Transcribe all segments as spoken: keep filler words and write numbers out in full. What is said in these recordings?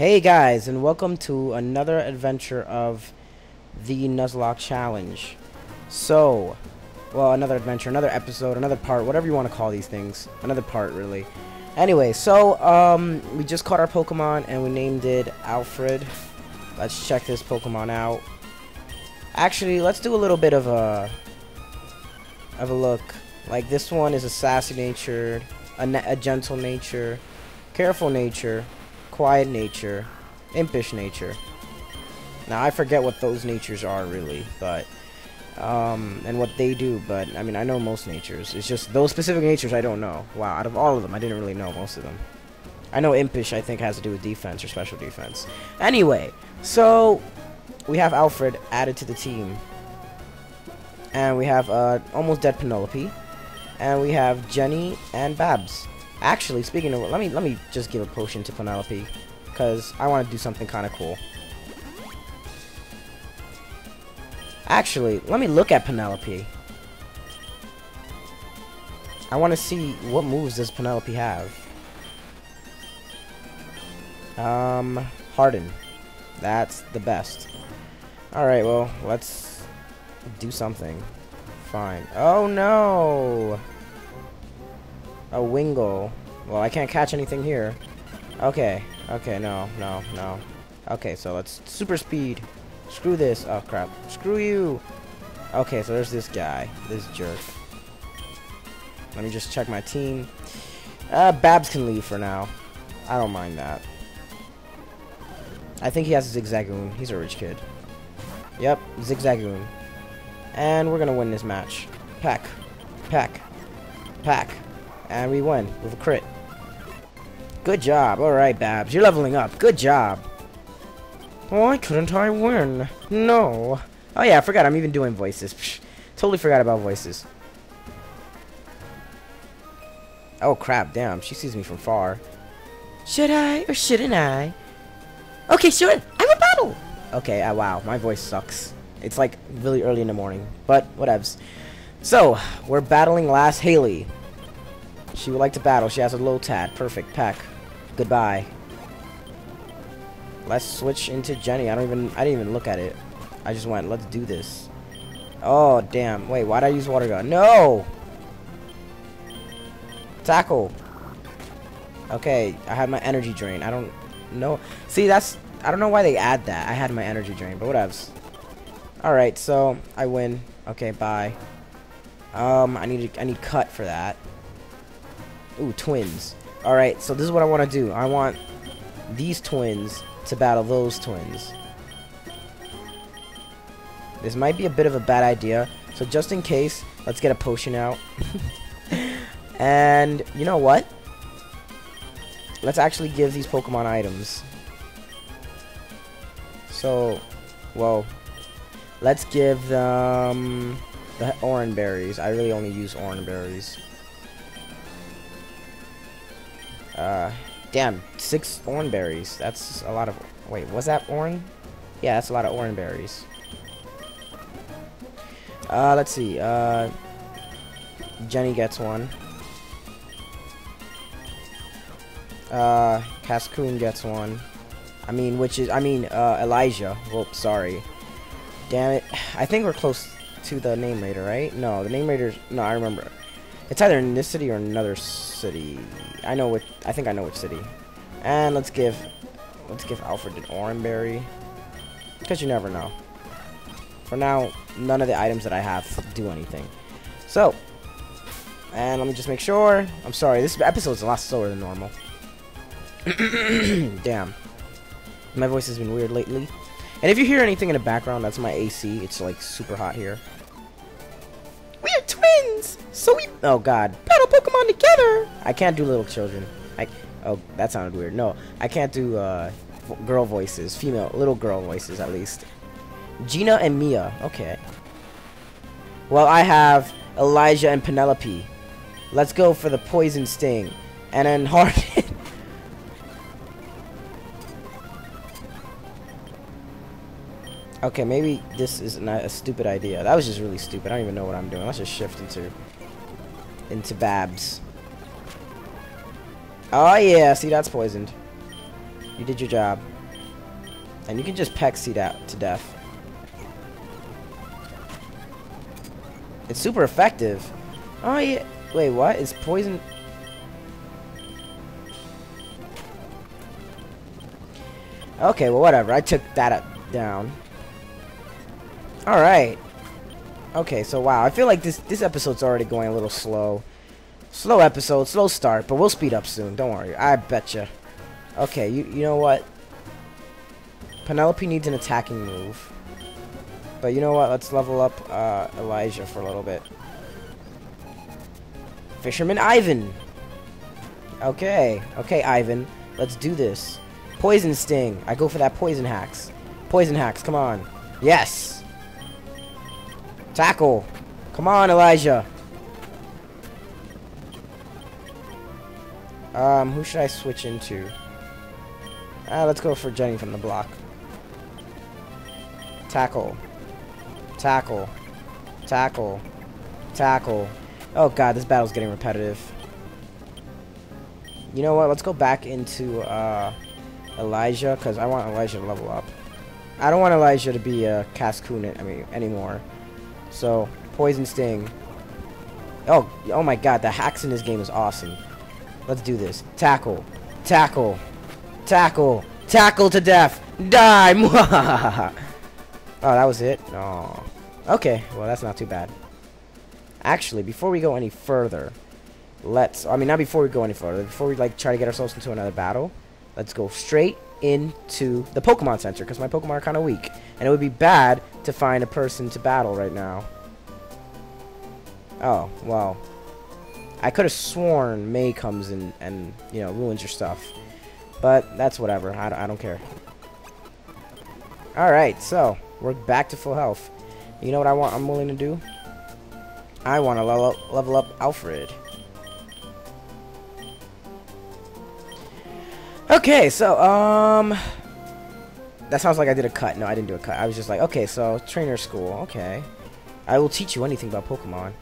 Hey guys, and welcome to another adventure of the Nuzlocke Challenge. So, well, another adventure, another episode, another part, whatever you want to call these things. Another part, really. Anyway, so, um, we just caught our Pokemon and we named it Alfred. Let's check this Pokemon out. Actually, let's do a little bit of a, of a look. Like, this one is a sassy nature, a, a gentle nature, careful nature, quiet nature, impish nature. Now I forget what those natures are really, but um and what they do, but I mean I know most natures. It's just those specific natures I don't know. Wow, out of all of them I didn't really know most of them. I know impish I think has to do with defense or special defense. Anyway, so we have Alfred added to the team. And we have uh almost dead Penelope. And we have Genny and Babs. Actually, speaking of, let me let me just give a potion to Penelope, because I want to do something kind of cool. Actually, let me look at Penelope. I want to see what moves does Penelope have. Um, Harden. That's the best. All right, well, let's do something. Fine. Oh no. A Wingull. Well, I can't catch anything here. Okay. Okay, no, no, no. Okay, so let's super speed. Screw this. Oh, crap. Screw you. Okay, so there's this guy. This jerk. Let me just check my team. Uh, Babs can leave for now. I don't mind that. I think he has a Zigzagoon. He's a rich kid. Yep, Zigzagoon. And we're gonna win this match. Pack. Pack. Pack. And we win with a crit. Good job. Alright, Babs. You're leveling up. Good job. Why couldn't I win? No. Oh, yeah. I forgot. I'm even doing voices. Psh, totally forgot about voices. Oh, crap. Damn. She sees me from far. Should I or shouldn't I? Okay, sure. I will battle. Okay. Uh, wow. My voice sucks. It's like really early in the morning. But whatevs. So, we're battling Lass Haley. She would like to battle. She has a Lotad. Perfect. Pack. Goodbye. Let's switch into Genny. I don't even... I didn't even look at it. I just went, let's do this. Oh, damn. Wait, why did I use Water Gun? No! Tackle. Okay, I had my Energy Drain. I don't know... See, that's... I don't know why they add that. I had my Energy Drain, but whatevs. Alright, so I win. Okay, bye. Um, I need to, I need Cut for that. Ooh, twins. Alright, so this is what I want to do. I want these twins to battle those twins. This might be a bit of a bad idea, so just in case, let's get a potion out. And, you know what? Let's actually give these Pokemon items. So, well, let's give them the Oran Berries. I really only use Oran Berries. Uh, damn, six orange berries. That's a lot of. Wait, was that orange? Yeah, that's a lot of orange berries. Uh, let's see. Uh, Genny gets one. Uh, Cascoon gets one. I mean, which is, I mean, uh, Elijah. Whoops, sorry. Damn it. I think we're close to the name raider, right? No, the name raider's. No, I remember. It's either in this city or another city. I know which. I think I know which city. And let's give, let's give Alfred an orange berry, because you never know. For now, none of the items that I have do anything. So, and let me just make sure. I'm sorry. This episode's a lot slower than normal. Damn, my voice has been weird lately. And if you hear anything in the background, that's my A C. It's like super hot here. We're twins, so we oh god battle Pokemon together. I can't do little children. I oh that sounded weird. No, I can't do uh, girl voices, female little girl voices at least. Gina and Mia. Okay. Well, I have Elijah and Penelope. Let's go for the poison sting, and then Harden. Okay, maybe this is not a stupid idea. That was just really stupid. I don't even know what I'm doing. Let's just shift into into Babs. Oh yeah, see that's poisoned. You did your job. And you can just Pexy that to death. It's super effective. Oh yeah. Wait, what? It's poison. Okay, well, whatever. I took that up, down. Alright. Okay, so wow. I feel like this, this episode's already going a little slow. Slow episode, slow start, but we'll speed up soon. Don't worry. I betcha. Okay, you, you know what? Penelope needs an attacking move. But you know what? Let's level up uh, Elijah for a little bit. Fisherman Ivan! Okay. Okay, Ivan. Let's do this. Poison Sting. I go for that Poison Hacks. Poison Hacks, come on. Yes! Tackle! Come on, Elijah! Um, who should I switch into? Ah, let's go for Genny from the block. Tackle. Tackle. Tackle. Tackle. Oh god, this battle's getting repetitive. You know what? Let's go back into, uh... Elijah, because I want Elijah to level up. I don't want Elijah to be a Cascoon I mean, anymore. So, Poison Sting. Oh, oh my god, the hacks in this game is awesome. Let's do this. Tackle. Tackle. Tackle. Tackle to death. Die! Oh, that was it? No. Okay, well, that's not too bad. Actually, before we go any further, let's... I mean, not before we go any further. Before we, like, try to get ourselves into another battle... Let's go straight into the Pokemon Center, because my Pokemon are kind of weak. And it would be bad to find a person to battle right now. Oh, well. I could have sworn May comes in and, you know, ruins your stuff. But that's whatever. I, I don't care. Alright, so. We're back to full health. You know what I want? I'm willing to do? I want to level up, level up Alfred. Okay, so, um... that sounds like I did a cut. No, I didn't do a cut. I was just like, okay, so, trainer school. Okay. I will teach you anything about Pokemon.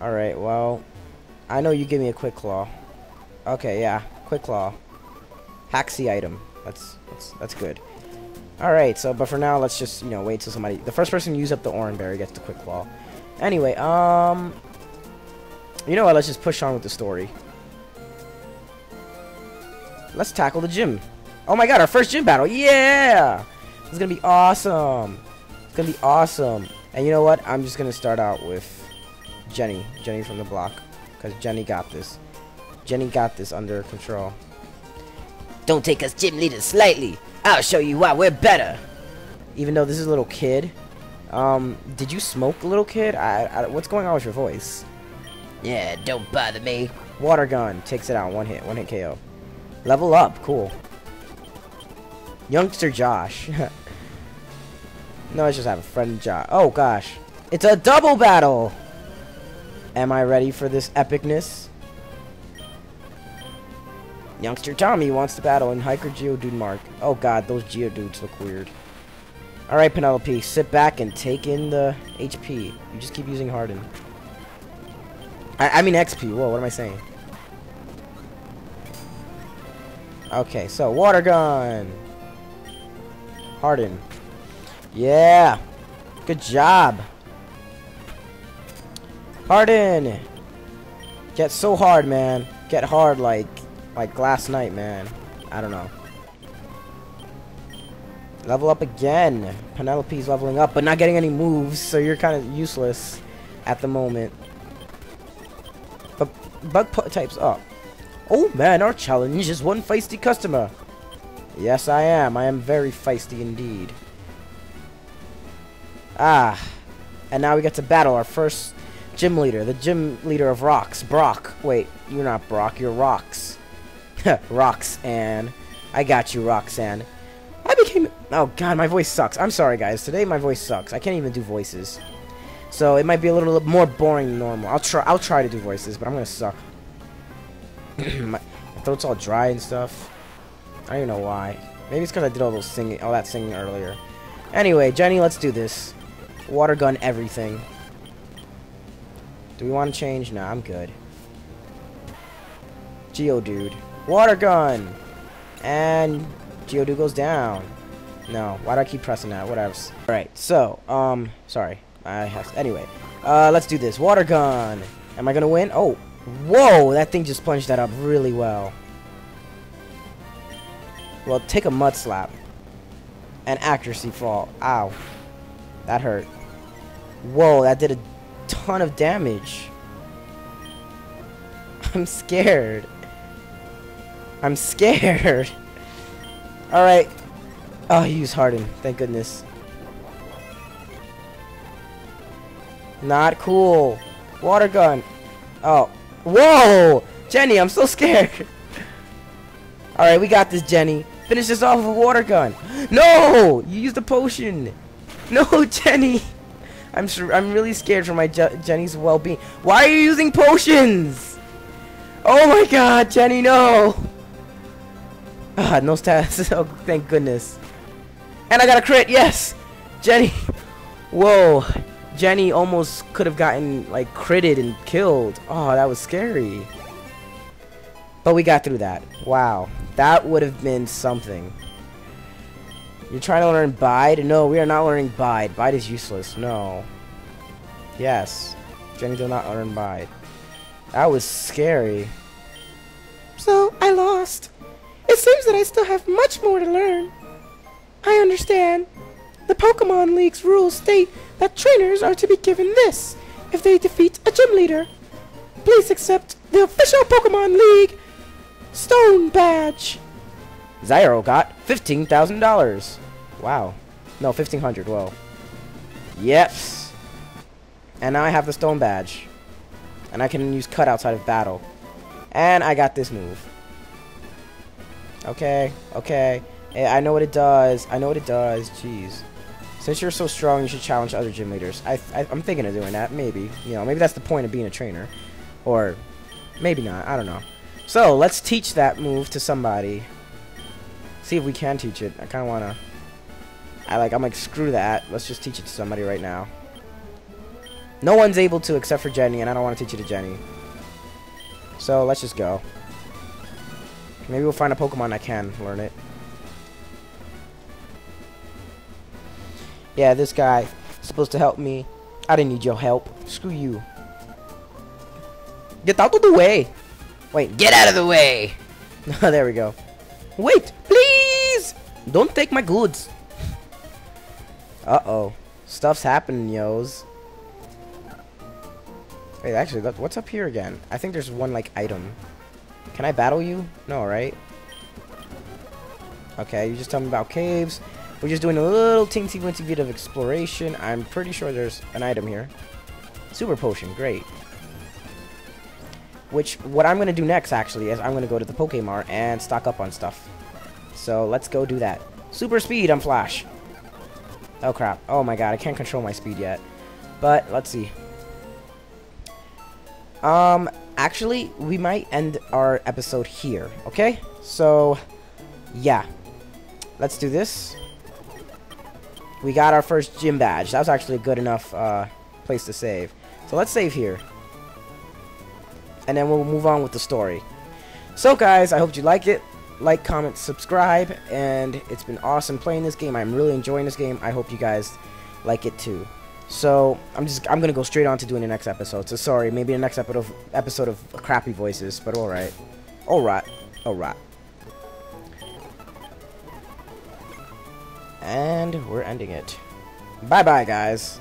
Alright, well... I know you give me a Quick Claw. Okay, yeah. Quick Claw. Haxie item. That's, that's, that's good. Alright, so, but for now, let's just, you know, wait till somebody... The first person to use up the Oran Berry gets the Quick Claw. Anyway, um... you know what? Let's just push on with the story. Let's tackle the gym. Oh my god, our first gym battle. Yeah! It's gonna be awesome. It's gonna be awesome. And you know what? I'm just gonna start out with Genny. Genny from the block. Because Genny got this. Genny got this under control. Don't take us gym leaders slightly. I'll show you why we're better. Even though this is a little kid. Um, did you smoke, little kid? I, I, what's going on with your voice? Yeah, don't bother me. Water gun. Takes it out. One hit. One hit K O. Level up, cool. Youngster Josh. No, I just have a friend Josh. Oh gosh. It's a double battle! Am I ready for this epicness? Youngster Tommy wants to battle in Hiker Geodude Mark. Oh god, those Geodudes look weird. Alright, Penelope, sit back and take in the H P. You just keep using Harden. I, I mean X P, whoa, what am I saying? Okay, so water gun. Harden. Yeah. Good job. Harden. Get so hard, man. Get hard like like last night, man. I don't know. Level up again. Penelope's leveling up, but not getting any moves, so you're kind of useless at the moment. But bug types up. Oh man, our challenge is one feisty customer. Yes, I am. I am very feisty indeed. Ah. And now we get to battle our first gym leader. The gym leader of Rox. Brock. Wait, you're not Brock. You're Rox. Roxanne. I got you, Roxanne. I became... Oh god, my voice sucks. I'm sorry, guys. Today my voice sucks. I can't even do voices. So it might be a little more boring than normal. I'll try, I'll try to do voices, but I'm gonna suck. My throat's all dry and stuff. I don't even know why. Maybe it's because I did all those singing, all that singing earlier. Anyway, Genny, let's do this. Water gun everything. Do we want to change? Nah, I'm good. Geodude. Water gun! And Geodude goes down. No, why do I keep pressing that? Whatever. Alright, so, um, sorry. I have, anyway, uh, let's do this. Water gun. Am I gonna win? Oh, whoa, that thing just plunged that up really well. Well, take a mud slap. An accuracy fall. Ow. That hurt. Whoa, that did a ton of damage. I'm scared. I'm scared. Alright. Oh, he used Harden. Thank goodness. Not cool. Water gun. Oh. Whoa! Genny, I'm so scared. Alright, we got this, Genny. Finish this off with a water gun. No! You used the potion. No, Genny. I'm I'm really scared for my Genny's well-being. Why are you using potions? Oh my god, Genny, no! Ah, no stats. Oh, thank goodness. And I got a crit, yes! Genny. Whoa. Genny almost could have gotten, like, critted and killed. Oh, that was scary. But we got through that. Wow. That would have been something. You're trying to learn Bide? No, we are not learning Bide. Bide is useless. No. Yes. Genny did not learn Bide. That was scary. So, I lost. It seems that I still have much more to learn. I understand. The Pokemon League's rules state that trainers are to be given this if they defeat a gym leader. Please accept the official Pokemon League Stone Badge. Zyro got fifteen thousand dollars. Wow. No, fifteen hundred. Whoa. Yep. And now I have the Stone Badge. And I can use Cut outside of battle. And I got this move. Okay. Okay. I know what it does. I know what it does. Jeez. Since you're so strong, you should challenge other gym leaders. I, I, I'm thinking of doing that, maybe. You know, maybe that's the point of being a trainer. Or maybe not. I don't know. So, let's teach that move to somebody. See if we can teach it. I kind of want to... I like, I'm like, screw that. Let's just teach it to somebody right now. No one's able to except for Genny, and I don't want to teach it to Genny. So, let's just go. Maybe we'll find a Pokemon that can learn it. Yeah, this guy is supposed to help me. I didn't need your help. Screw you. Get out of the way. Wait, get out of the way. There we go. Wait, please. Don't take my goods. Uh-oh. Stuff's happening, yo's. Wait, actually, look, what's up here again? I think there's one, like, item. Can I battle you? No, right? Okay, you just tell me about caves. We're just doing a little teensy-wincy bit of exploration. I'm pretty sure there's an item here. Super potion, great. Which, what I'm going to do next, actually, is I'm going to go to the Pokemon and stock up on stuff. So, let's go do that. Super speed on Flash. Oh, crap. Oh, my God. I can't control my speed yet. But, let's see. Um, actually, we might end our episode here, okay? So, yeah. Let's do this. We got our first gym badge. That was actually a good enough uh, place to save. So let's save here. And then we'll move on with the story. So guys, I hope you like it. Like, comment, subscribe. And it's been awesome playing this game. I'm really enjoying this game. I hope you guys like it too. So I'm just I'm gonna go straight on to doing the next episode. So sorry, maybe the next episode of episode of crappy voices, but alright. Alright. Alright. And we're ending it. Bye-bye, guys.